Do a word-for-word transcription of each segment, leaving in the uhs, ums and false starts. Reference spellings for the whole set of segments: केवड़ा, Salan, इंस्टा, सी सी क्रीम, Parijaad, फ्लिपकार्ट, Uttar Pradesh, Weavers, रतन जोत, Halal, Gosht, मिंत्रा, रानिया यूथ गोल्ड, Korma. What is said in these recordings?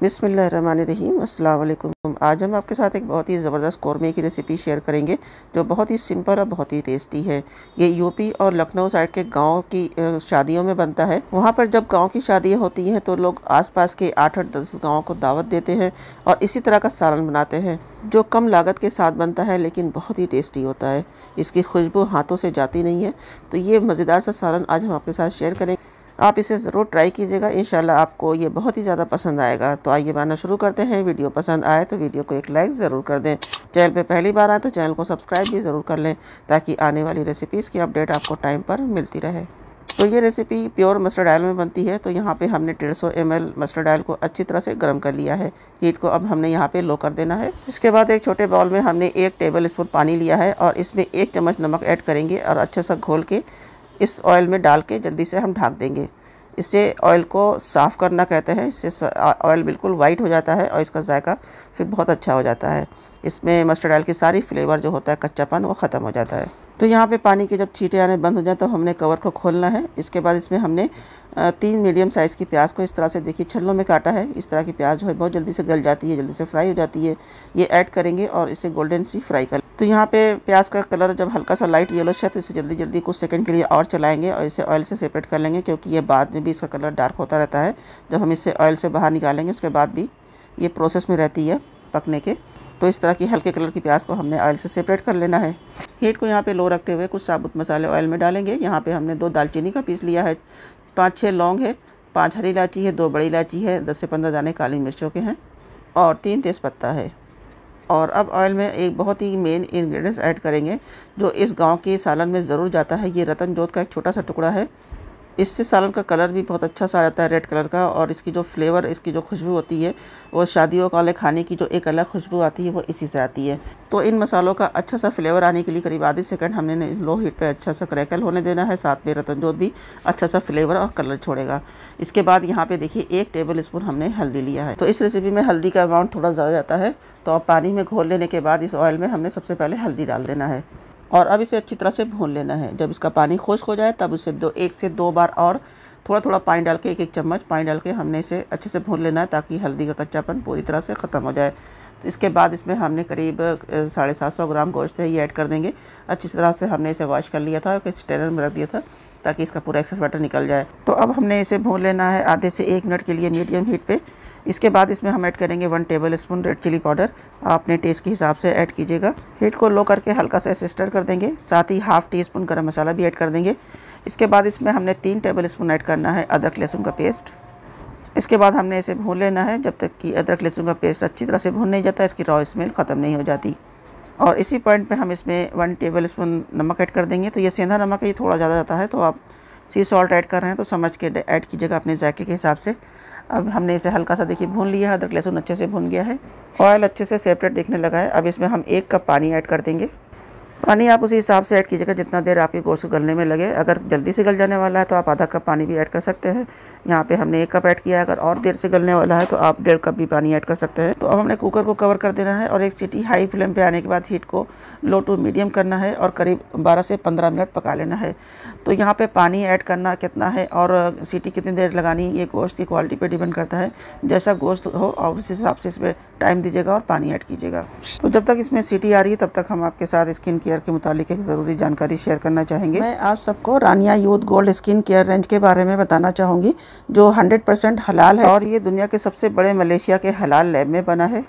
बिस्मिल्लाहिर्रहमानिर्रहीम। अस्सलाम वालेकुम। आज हम आपके साथ एक बहुत ही ज़बरदस्त कौरमे की रेसिपी शेयर करेंगे जो बहुत ही सिंपल और बहुत ही टेस्टी है। ये यूपी और लखनऊ साइड के गांव की शादियों में बनता है। वहाँ पर जब गांव की शादियाँ होती हैं तो लोग आसपास के आठ आठ दस गाँव को दावत देते हैं और इसी तरह का सालन बनाते हैं जो कम लागत के साथ बनता है लेकिन बहुत ही टेस्टी होता है। इसकी खुशबू हाथों से जाती नहीं है। तो ये मज़ेदार सा सालन आज हम आपके साथ शेयर करेंगे। आप इसे ज़रूर ट्राई कीजिएगा, इंशाल्लाह आपको ये बहुत ही ज़्यादा पसंद आएगा। तो आइए बनाना शुरू करते हैं। वीडियो पसंद आए तो वीडियो को एक लाइक ज़रूर कर दें। चैनल पे पहली बार आए तो चैनल को सब्सक्राइब भी ज़रूर कर लें ताकि आने वाली रेसिपीज़ की अपडेट आपको टाइम पर मिलती रहे। तो ये रेसिपी प्योर मस्टर्ड ऑयल में बनती है। तो यहाँ पे हमने डेढ़ सौ एम एल मस्टर्ड ऑयल को अच्छी तरह से गर्म कर लिया है। हीट को अब हमने यहाँ पे लो कर देना है। इसके बाद एक छोटे बाउल में हमने एक टेबल स्पून पानी लिया है और इसमें एक चम्मच नमक ऐड करेंगे और अच्छे से घोल के इस ऑयल में डाल के जल्दी से हम ढक देंगे। इससे ऑयल को साफ़ करना कहते हैं। इससे ऑयल बिल्कुल वाइट हो जाता है और इसका जायका फिर बहुत अच्छा हो जाता है। इसमें मस्टर्ड ऑयल की सारी फ्लेवर जो होता है कच्चापन वो ख़त्म हो जाता है। तो यहाँ पे पानी के जब छींटे आने बंद हो जाए तो हमने कवर को खोलना है। इसके बाद इसमें हमने तीन मीडियम साइज़ की प्याज को इस तरह से देखिए छल्लों में काटा है। इस तरह की प्याज जो है बहुत जल्दी से गल जाती है, जल्दी से फ्राई हो जाती है। ये ऐड करेंगे और इसे गोल्डन सी फ्राई कर। तो यहाँ पे प्याज का कलर जब हल्का सा लाइट येलोश है तो इसे जल्दी जल्दी कुछ सेकंड के लिए और चलाएंगे और इसे ऑयल से सेपरेट कर लेंगे क्योंकि ये बाद में भी इसका कलर डार्क होता रहता है। जब हम इसे ऑयल से बाहर निकालेंगे उसके बाद भी ये प्रोसेस में रहती है पकने के। तो इस तरह की हल्के कलर की प्याज को हमने ऑयल से सेपरेट कर लेना है। हीट को यहाँ पे लो रखते हुए कुछ साबुत मसाले ऑयल में डालेंगे। यहाँ पे हमने दो दालचीनी का पीस लिया है, पाँच छः लौंग है, पाँच हरी इलायची है, दो बड़ी इलायची है, दस से पंद्रह दाने काली मिर्चों के हैं और तीन तेज़पत्ता है। और अब ऑयल में एक बहुत ही मेन इंग्रेडिएंट्स ऐड करेंगे जो इस गांव के सालन में ज़रूर जाता है। ये रतन जोत का एक छोटा सा टुकड़ा है। इससे सालन का कलर भी बहुत अच्छा सा आ जाता है रेड कलर का और इसकी जो फ्लेवर, इसकी जो खुशबू होती है वो शादियों वाले खाने की जो एक अलग खुशबू आती है वो इसी से आती है। तो इन मसालों का अच्छा सा फ्लेवर आने के लिए करीब आधे सेकंड हमने लो हीट पे अच्छा सा क्रैकल होने देना है। साथ में रतन जोत भी अच्छा सा फ्लेवर और कलर छोड़ेगा। इसके बाद यहाँ पर देखिए एक टेबल स्पून हमने हल्दी लिया है। तो इस रेसिपी में हल्दी का अमाउंट थोड़ा ज़्यादा जाता है। तो अब पानी में घोल लेने के बाद इस ऑयल में हमने सबसे पहले हल्दी डाल देना है और अब इसे अच्छी तरह से भून लेना है। जब इसका पानी खुश्क हो जाए तब उसे दो एक से दो बार और थोड़ा थोड़ा पानी डाल के, एक एक चम्मच पानी डाल के हमने इसे अच्छे से भून लेना है ताकि हल्दी का कच्चापन पूरी तरह से ख़त्म हो जाए। तो इसके बाद इसमें हमने करीब साढ़े सात सौ ग्राम गोश्त है ये ऐड कर देंगे। अच्छी तरह से हमने इसे वॉश कर लिया था और स्ट्रेनर में रख दिया था ताकि इसका पूरा एक्सेस वाटर निकल जाए। तो अब हमने इसे भून लेना है आधे से एक मिनट के लिए मीडियम हीट पे। इसके बाद इसमें हम ऐड करेंगे one tablespoon red chilli powder. आपने टेस्ट के हिसाब से ऐड कीजिएगा। हीट को लो करके हल्का सा इसे स्टर कर देंगे। साथ ही हाफ़ टी स्पून गर्म मसाला भी ऐड कर देंगे। इसके बाद इसमें हमने तीन टेबल स्पून ऐड करना है अदरक लहसुन का पेस्ट। इसके बाद हमने इसे भून लेना है जब तक कि अदरक लहसुन का पेस्ट अच्छी तरह से भून नहीं जाता, इसकी रॉ स्मेल ख़त्म नहीं हो जाती। और इसी पॉइंट पे हम इसमें वन टेबल स्पून नमक ऐड कर देंगे। तो ये सेंधा नमक है, ये थोड़ा ज़्यादा जाता है। तो आप सी सॉल्ट ऐड कर रहे हैं तो समझ के ऐड कीजिएगा अपने जायके के हिसाब से। अब हमने इसे हल्का सा देखिए भून लिया है, अदरक लहसुन अच्छे से भून गया है, ऑयल अच्छे से सेपरेट दिखने लगा है। अब इसमें हम एक कप पानी ऐड कर देंगे। पानी आप उसी हिसाब से ऐड कीजिएगा जितना देर आपके गोश्त गलने में लगे। अगर जल्दी से गल जाने वाला है तो आप आधा कप पानी भी ऐड कर सकते हैं। यहाँ पे हमने एक कप ऐड किया है। अगर और देर से गलने वाला है तो आप डेढ़ कप भी पानी ऐड कर सकते हैं। तो अब हमने कुकर को कवर कर देना है और एक सीटी हाई फ्लेम पे आने के बाद हीट को लो टू मीडियम करना है और करीब बारह से पंद्रह मिनट पका लेना है। तो यहाँ पर पानी ऐड करना कितना है और सीटी कितनी देर लगानी है ये गोश्त की क्वालिटी पर डिपेंड करता है। जैसा गोश्त हो आप उस हिसाब से इसमें टाइम दीजिएगा और पानी ऐड कीजिएगा। तो जब तक इसमें सीटी आ रही है तब तक हम आपके साथ स्किन केयर के मुताबिक एक ज़रूरी जानकारी शेयर करना चाहेंगे। मैं आप सबको रानिया यूथ गोल्ड skin care range के बारे में बताना चाहूँगी जो सौ परसेंट हलाल है और ये दुनिया के सबसे बड़े मलेशिया के हलाल लैब में बना है।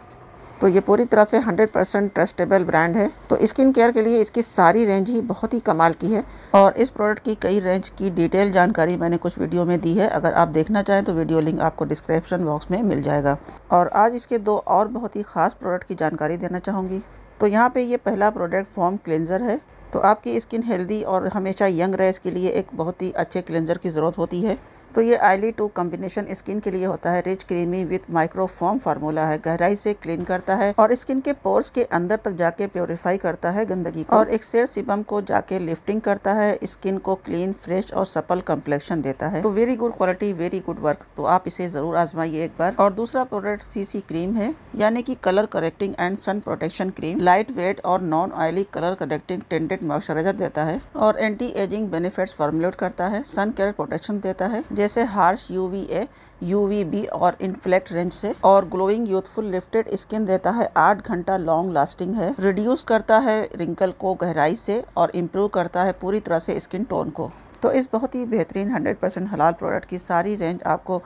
तो ये पूरी तरह से सौ परसेंट ट्रस्टेबल ब्रांड है। तो स्किन केयर के लिए इसकी सारी रेंज ही बहुत ही कमाल की है और इस प्रोडक्ट की कई रेंज की डिटेल जानकारी मैंने कुछ वीडियो में दी है। अगर आप देखना चाहें तो वीडियो लिंक आपको डिस्क्रिप्शन बॉक्स में मिल जाएगा। और आज इसके दो और बहुत ही ख़ास प्रोडक्ट की जानकारी देना चाहूँगी। तो यहाँ पे ये पहला प्रोडक्ट फॉर्म क्लेंज़र है। तो आपकी स्किन हेल्दी और हमेशा यंग रहे इसके लिए एक बहुत ही अच्छे क्लेंज़र की ज़रूरत होती है। तो ये आयली टू कॉम्बिनेशन स्किन के लिए होता है। Rich creamy with micro form formula है। गहराई से क्लीन करता है और स्किन के पोर्स के अंदर तक जाके प्योरीफाई करता है गंदगी को और एक्सेर सीबम को जाके लिफ्टिंग करता है। स्किन को क्लीन, फ्रेश और सपल कम्प्लेक्शन देता है। तो very good quality, very good work. तो आप इसे ज़रूर आजमाइए एक बार। और दूसरा प्रोडक्ट सी सी क्रीम है। यानी कि colour correcting and sun protection cream, light weight और non oily colour correcting tinted moisturiser देता है और एंटी एजिंग बेनिफिट्स फॉर्मुलेट करता है। सन केयर प्रोटेक्शन देता है जैसे हार्श यूवीए, यूवीबी और इनफ्लेक्ट रेंज से, और ग्लोइंग यूथफुल लिफ्टेड स्किन देता है। आठ घंटा लॉन्ग लास्टिंग है, रिड्यूस करता है रिंकल को गहराई से और इम्प्रूव करता है पूरी तरह से स्किन टोन को। तो इस बहुत ही बेहतरीन हंड्रेड परसेंट हलाल प्रोडक्ट की सारी रेंज आपको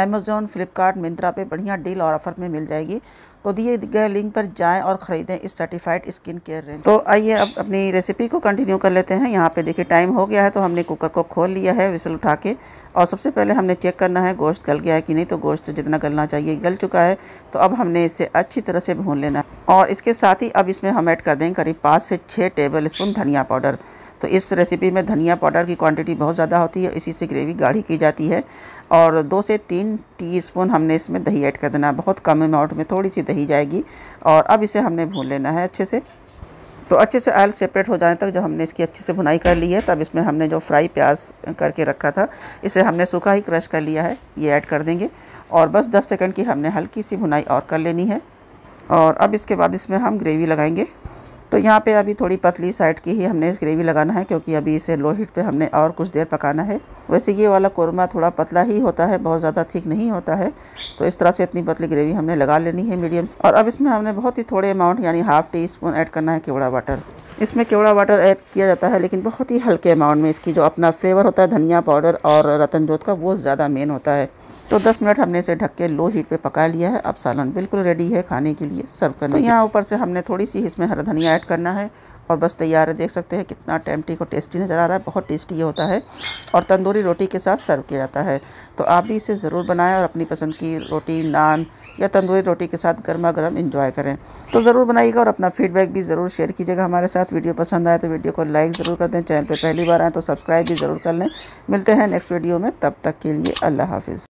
अमेज़ॉन, फ्लिपकार्ट, मिंत्रा पे बढ़िया डील और ऑफर में मिल जाएगी। तो दिए गए लिंक पर जाएं और ख़रीदें इस सर्टिफाइड स्किन केयर रेंज। तो आइए अब अपनी रेसिपी को कंटिन्यू कर लेते हैं। यहाँ पे देखिए टाइम हो गया है, तो हमने कुकर को खोल लिया है विसल उठा के, और सबसे पहले हमने चेक करना है गोश्त गल गया है कि नहीं। तो गोश्त जितना गलना चाहिए गल चुका है, तो अब हमने इसे अच्छी तरह से भून लेना है। और इसके साथ ही अब इसमें हम ऐड कर देंगे करीब पाँच से छः टेबल स्पून धनिया पाउडर। तो इस रेसिपी में धनिया पाउडर की क्वांटिटी बहुत ज़्यादा होती है, इसी से ग्रेवी गाढ़ी की जाती है। और दो से तीन टीस्पून हमने इसमें दही ऐड कर देना, बहुत कम अमाउंट में थोड़ी सी दही जाएगी। और अब इसे हमने भून लेना है अच्छे से। तो अच्छे से ऑयल सेपरेट हो जाने तक, जब हमने इसकी अच्छे से भुनाई कर ली है, तब इसमें हमने जो फ्राई प्याज करके रखा था, इसे हमने सूखा ही क्रश कर लिया है, ये ऐड कर देंगे। और बस दस सेकेंड की हमने हल्की सी भुनाई और कर लेनी है। और अब इसके बाद इसमें हम ग्रेवी लगाएंगे। तो यहाँ पे अभी थोड़ी पतली साइड की ही हमने इस ग्रेवी लगाना है, क्योंकि अभी इसे लो हीट पे हमने और कुछ देर पकाना है। वैसे ये वाला कोरमा थोड़ा पतला ही होता है, बहुत ज़्यादा थिक नहीं होता है। तो इस तरह से इतनी पतली ग्रेवी हमने लगा लेनी है मीडियम। और अब इसमें हमने बहुत ही थोड़े अमाउंट यानी हाफ़ टी स्पून ऐड करना है केवड़ा वाटर। इसमें केवड़ा वाटर ऐड किया जाता है, लेकिन बहुत ही हल्के अमाउंट में। इसकी जो अपना फ्लेवर होता है धनिया पाउडर और रतनजोत का, वो ज़्यादा मेन होता है। तो दस मिनट हमने इसे ढक के लो हीट पे पका लिया है। अब सालन बिल्कुल रेडी है खाने के लिए, सर्व करने। तो यहाँ ऊपर से हमने थोड़ी सी इसमें हरा धनिया ऐड करना है और बस तैयार है। देख सकते हैं कितना टेम्पटी को टेस्टी नज़र आ रहा है, बहुत टेस्टी ये होता है और तंदूरी रोटी के साथ सर्व किया जाता है। तो आप भी इसे ज़रूर बनाएं और अपनी पसंद की रोटी, नान या तंदूरी रोटी के साथ गर्मा गर्म इंजॉय करें। तो ज़रूर बनाइएगा और अपना फीडबैक भी ज़रूर शेयर कीजिएगा हमारे साथ। वीडियो पसंद आए तो वीडियो को लाइक ज़रूर कर दें, चैनल पर पहली बार आएँ तो सब्सक्राइब भी ज़रूर कर लें। मिलते हैं नेक्स्ट वीडियो में, तब तक के लिए अल्लाह हाफिज़।